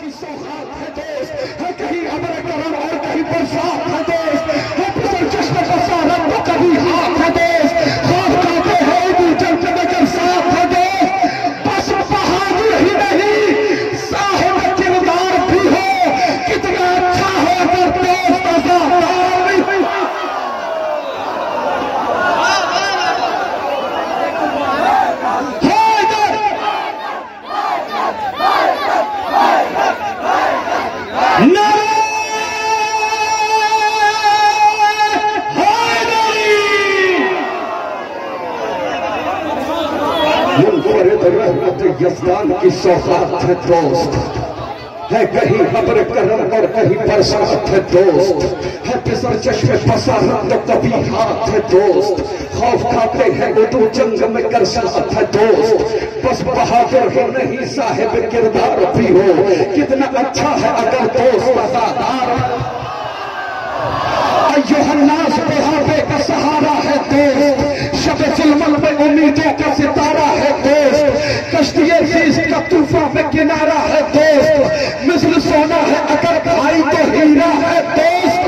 کی سوخت ہے دوست ہے کہیں ابر کرم اور کہیں برسات ہے دوست ہے پر چشم بسا رب کبھی ہاتھ ہے دوست خوف کہتے ہیں تو چل کے مگر ساتھ ہے دوست بس بہادر ہی نہیں صاحب کردار بھی ہو کتنا اچھا ہو اگر دوست آزادار بھی یزدان کی سوخت ہے دوست ہے کہیں خبر کرم اور کہیں برسات ہے دوست ہے پسر چشم پسا رب کبھی ہاتھ ہے دوست خوف کھاتے ہیں اردو جنگ میں کرسات ہے دوست بس بہادر ہی نہیں صاحب کردار بھی ہو کتنا اچھا ہے اگر دوست وفادار ایوہ الناس بہاوے کا سہارا ہے دوست شب ظلمل میں امیدوں کا ستارہ ہے دوست کشتی عزیز کا طوفان میں کنارہ ہے دوست مثل سونا ہے اگر بھائی تو ہیرا ہے دوست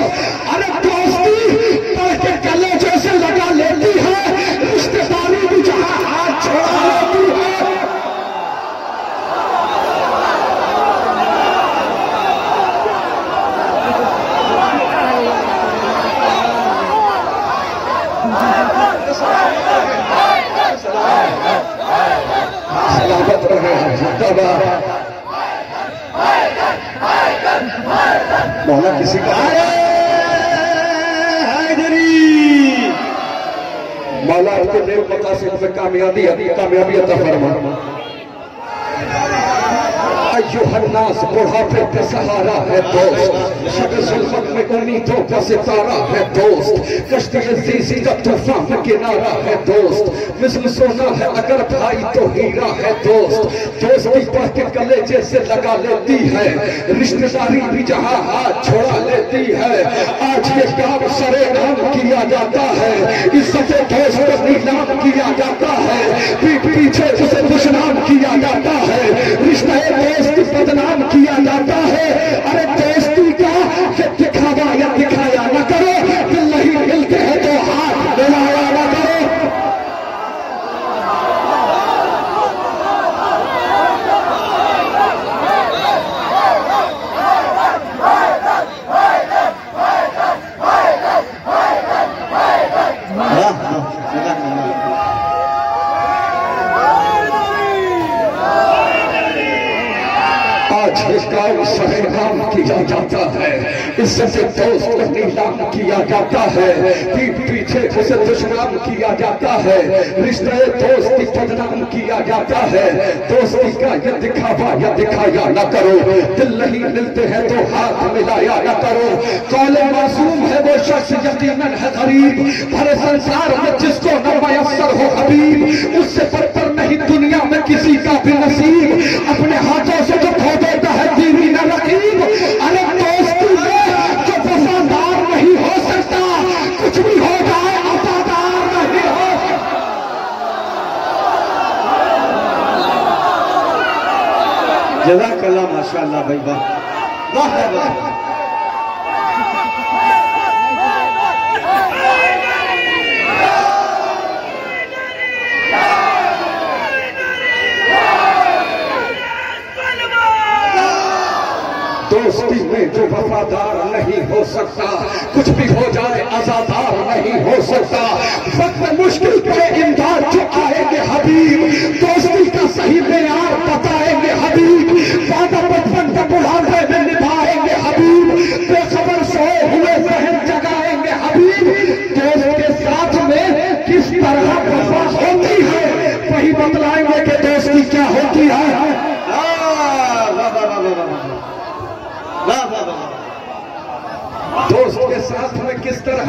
ارے دوستی پڑھ کے گلے جیسے لگا لیتی ہے رشتے داری بھی جہاں ہاتھ چھوڑا لیتی ہے مولا کسی کا حیدری مولا آپ کے نیک مقاصد میں کامیابی عطا فرما ایوہ الناس بڑھاپے کا سہارا ہے دوست شب ظلمت میں امیدوں کا ستارہ ہے دوست کشتی عزیز کا طوفان میں کنارہ ہے دوست مثل سونا ہے اگر بھائی تو ہیرا ہے دوست دوستی بڑھ کے گلے جیسے لگا لیتی ہے رشتے داری بھی جہاں ہاتھ چھوڑا لیتی ہے آج یہ کام سرے نام کیا جاتا ہے عزت دوست پر نیلام کیا جاتا ہے پیٹ پیچھے اسے دشنام کیا جاتا ہے رشتے دوست بدنام کیا جاتا ہے ارے دوستی کا یہ دکھاوا یا دکھایا نہ کرو دل نہیں ملتے ہیں تو ہاتھ بلایا نہ کرو سرنام کیا جاتا ہے اس سے دوست کو نیلام کیا جاتا ہے پیٹ پیچھے اسے دشنام کیا جاتا ہے رشتے دوستی بدنام کیا جاتا ہے دوستی کا یہ دکھاوا یا دکھایا نہ کرو دل نہیں ملتے ہیں تو ہاتھ ملایا نہ کرو قول معصوم ہے وہ شخص یقیناً ہے غریب بھرے سنسار میں جس کو نہ میسر ہو حبیب اس سے برتر نہیں دنیا میں کسی کا بھی نصیب اپنے ہاتھوں سے جو کھو دیتا ہے دیوی نہ رقیب ارے دوستی میں جو وفادار نہیں ہو سکتا کچھ بھی ہو جائے وفادار نہیں ہو سکتا جزاک اللہ ماشاءاللہ بھائی واہ واہ واہ دوستی میں جو وفادار نہیں ہو سکتا کچھ بھی ہو جائے آزادار نہیں ہو سکتا وقت مشکل پہ امداد جو آئیں گے حبیب دوستی کا صحیح معیار بتائیں گے حبیب وعدہ بچپن کا بڑھاپے میں نبھائیں گے حبیب بے خبر سوئے ہوئے ذہن جگائیں گے حبیب دوست کے ساتھ میں کس طرح وفا ہوتی ہے وہی بتلائیں گے کہ دوستی کیا ہوتی ہے دوست کے ساتھ میں کس طرح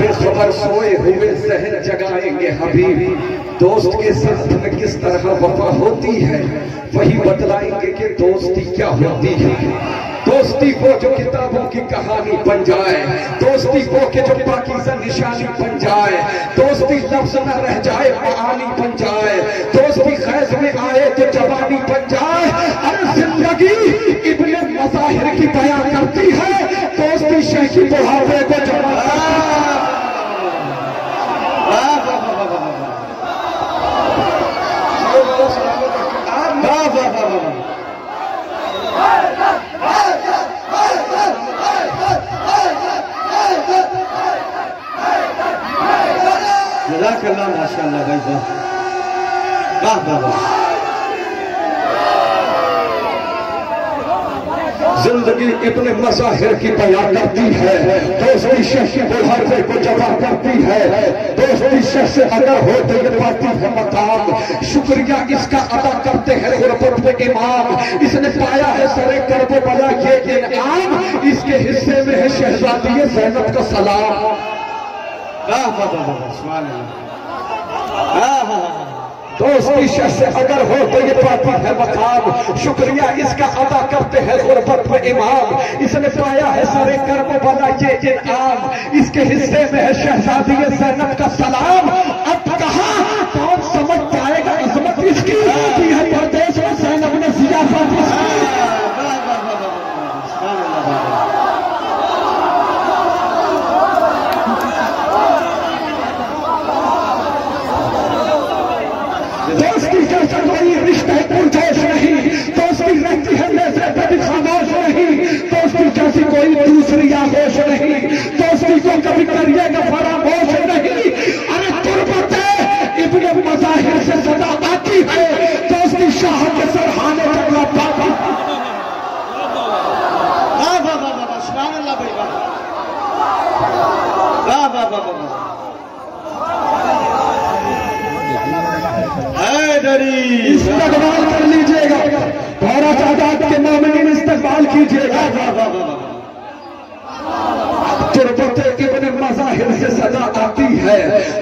बेखबर सोए हुए जहन जगाएंगे हबीब। दोस्त के साथ में किस तरह वफा होती है वही बतलाएंगे कि दोस्ती क्या होती है। दोस्ती वो जो किताबों की कहानी बन जाए, दोस्ती वो के जो पाकीज़ा निशानी बन जाए, दोस्ती लफ्ज़ न रह जाए कहानी बन जाए, दोस्ती खैज में आए तो जवानी बन जाए। अरे जिंदगी इब्ने मज़ाहिर की बयां करती है, दोस्ती शेख की बुढ़ापे को जवान जज़ाकल्लाह माशाल्लाह भाई वाह वाह। जिंदगी इतने मज़ाहिर की बयां करती है, दोस्ती शेख की बुढ़ापे को जवां करती है, दोस्ती शेख से अदा हो तो पाती है मकाम। शुक्रिया इसका अदा करते हैं गुरबत में इमाम, इसने पाया है सरे करबे बला ये इनाम, इसके हिस्से में है शहजादी ज़ैनब का सलाम। वाह वाह वाह सुभान अल्लाह। दोस्ती शेख से अगर हो तो ये पाती है मकाम। शुक्रिया इसका अदा करते हैं गुरबत में इमाम, इसने पाया है सारे कर्मों वाला ये इनाम, इसके हिस्से में है शहजादी ज़ैनब का सलाम। अब कहा कौन समझ पाएगा अजमत इसकी है परदेश में ज़ैनब ने जियाफत इस्तकबाल कर लीजिएगा, भारत आजाद के मामले में इस्तकबाल कीजिएगा। तुरबते इब्ने मज़ाहिर से सदा आती है,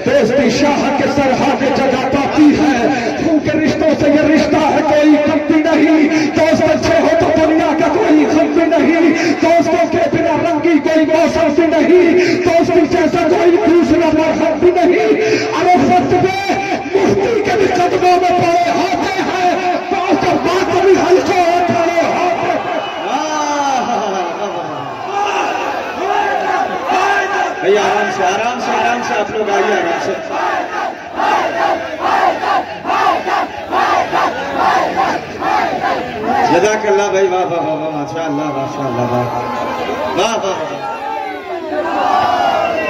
दोस्ती शाह के सरहाने जगा पाती है। खून के रिश्तों से ये रिश्ता है कोई कमी नहीं, दोस्त अच्छे हो तो दुनिया का कोई कमी नहीं, दोस्तों के बिना रंगी कोई मौसम से नहीं, दोस्ती जैसा कोई दूसरा मौसम भी नहीं। अरे सच में मुफ्ती के भी कदमों में पड़े होते हैं, दोस्त बात भी हल्के होते हैं। आराम से आराम से आराम से आप लोग आइए आराम से। जज़ाकल्लाह भाई वाह वाह वाह माशाल्लाह माशाल्लाह वाह वाह वाह